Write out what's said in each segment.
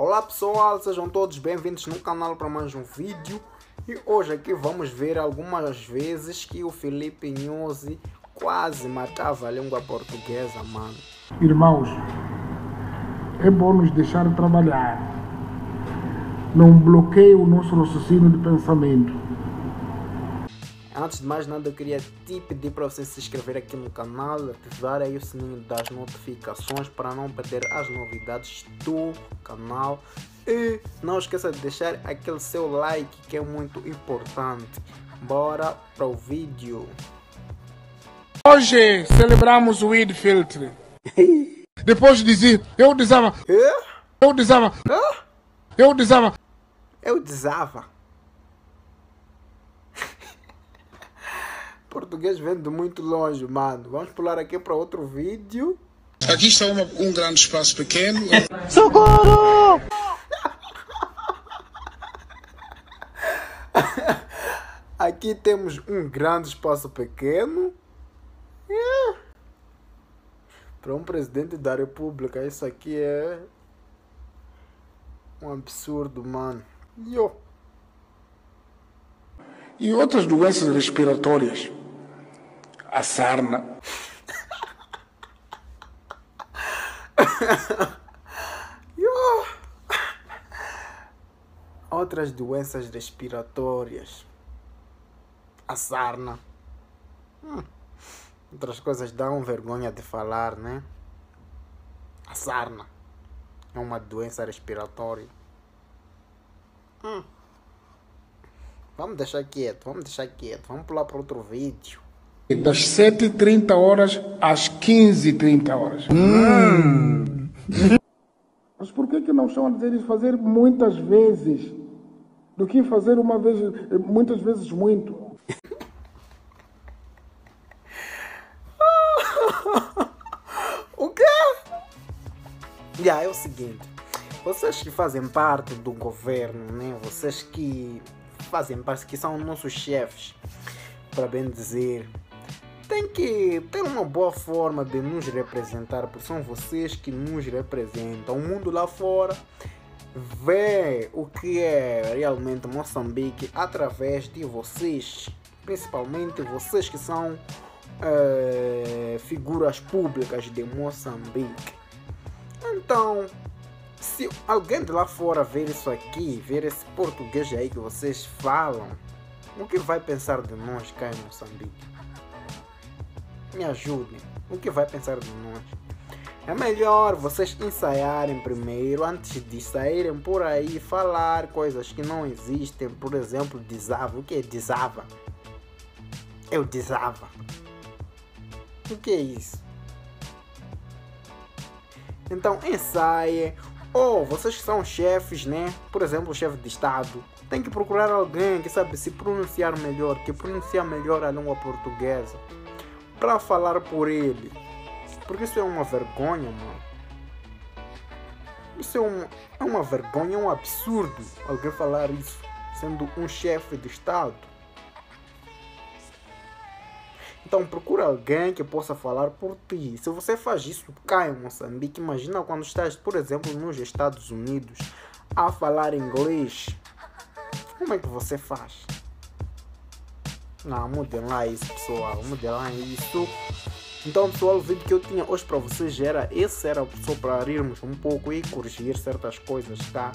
Olá pessoal, sejam todos bem-vindos no canal para mais um vídeo. E hoje aqui vamos ver algumas vezes que o Felipe Nyusi quase matava a língua portuguesa, mano. Irmãos, é bom nos deixar trabalhar. Não bloqueie o nosso raciocínio de pensamento. Antes de mais nada, eu queria te pedir para você se inscrever aqui no canal, ativar aí o sininho das notificações para não perder as novidades do canal. E não esqueça de deixar aquele seu like que é muito importante. Bora para o vídeo. Hoje celebramos o Eid Fitr. Depois de dizer, eu desava. Português vem de muito longe, mano. Vamos pular aqui para outro vídeo. Aqui está um grande espaço pequeno. Socorro! Aqui temos um grande espaço pequeno. Para um presidente da república, isso aqui é um absurdo, mano. E outras doenças respiratórias. A sarna. Outras doenças respiratórias. A sarna. Outras coisas dão vergonha de falar, né? A sarna é uma doença respiratória. Vamos deixar quieto, vamos pular para outro vídeo. Das 7:30 às 15:30. Mas por que não estão a dizer isso? Fazer muitas vezes. Do que fazer uma vez, muitas vezes muito. O quê? É o seguinte. Vocês que fazem parte do governo, né? Vocês que fazem parte, que são nossos chefes, para bem dizer, tem que ter uma boa forma de nos representar, porque são vocês que nos representam. O mundo lá fora vê o que é realmente Moçambique através de vocês, principalmente vocês que são figuras públicas de Moçambique. Então, se alguém de lá fora ver isso aqui, ver esse português aí que vocês falam, o que vai pensar de nós cá em Moçambique? Me ajudem. O que vai pensar de nós? É melhor vocês ensaiarem primeiro, antes de saírem por aí falar coisas que não existem. Por exemplo, desava. O que é desava? Eu desava. O que é isso? Então ensaiem. Ou vocês que são chefes, né? Por exemplo, o chefe de estado tem que procurar alguém que sabe se pronunciar melhor, que pronuncia melhor a língua portuguesa, para falar por ele. Porque isso é uma vergonha, mano. Isso é uma vergonha, é um absurdo alguém falar isso sendo um chefe de estado. Então procura alguém que possa falar por ti. Se você faz isso cá em Moçambique, imagina quando estás, por exemplo, nos Estados Unidos a falar inglês. Como é que você faz? Não, mudem lá isso, pessoal. Mudem lá isso. Então, pessoal, o vídeo que eu tinha hoje para vocês era esse. Era só para rirmos um pouco e corrigir certas coisas cá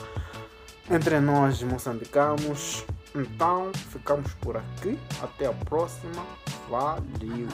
entre nós moçambicanos. Então, ficamos por aqui. Até a próxima. Valeu!